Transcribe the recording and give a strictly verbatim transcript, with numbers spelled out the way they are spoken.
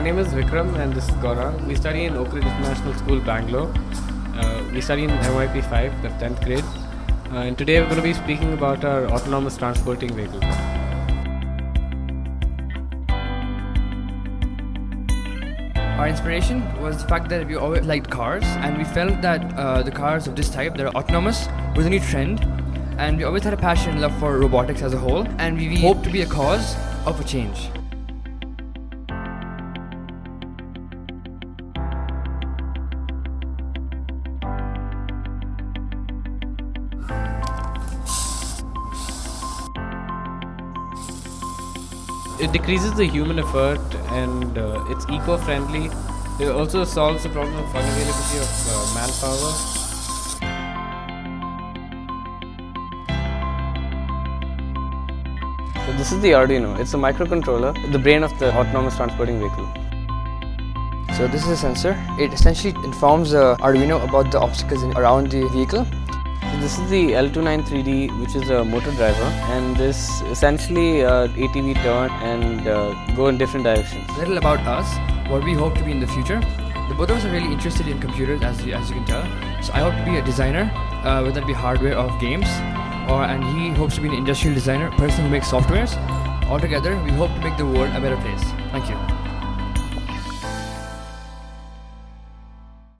My name is Vikram and this is Gaurang. We study in Oakridge International School, Bangalore. Uh, we study in M Y P five, the tenth grade. Uh, and today we're going to be speaking about our autonomous transporting vehicle. Our inspiration was the fact that we always liked cars, and we felt that uh, the cars of this type that are autonomous was a new trend, and we always had a passion and love for robotics as a whole, and we hope to be a cause of a change. It decreases the human effort and uh, it's eco-friendly. It also solves the problem of unavailability of uh, manpower. So this is the Arduino. It's a microcontroller, the brain of the autonomous transporting vehicle. So this is a sensor. It essentially informs the uh, Arduino about the obstacles in, around the vehicle. So this is the L two ninety-three D, which is a motor driver, and this essentially uh, A T V turn and uh, go in different directions. A little about us, what we hope to be in the future. The both of us are really interested in computers, as you, as you can tell. So I hope to be a designer, uh, whether it be hardware or games, or and he hopes to be an industrial designer, person who makes softwares. Altogether, we hope to make the world a better place. Thank you.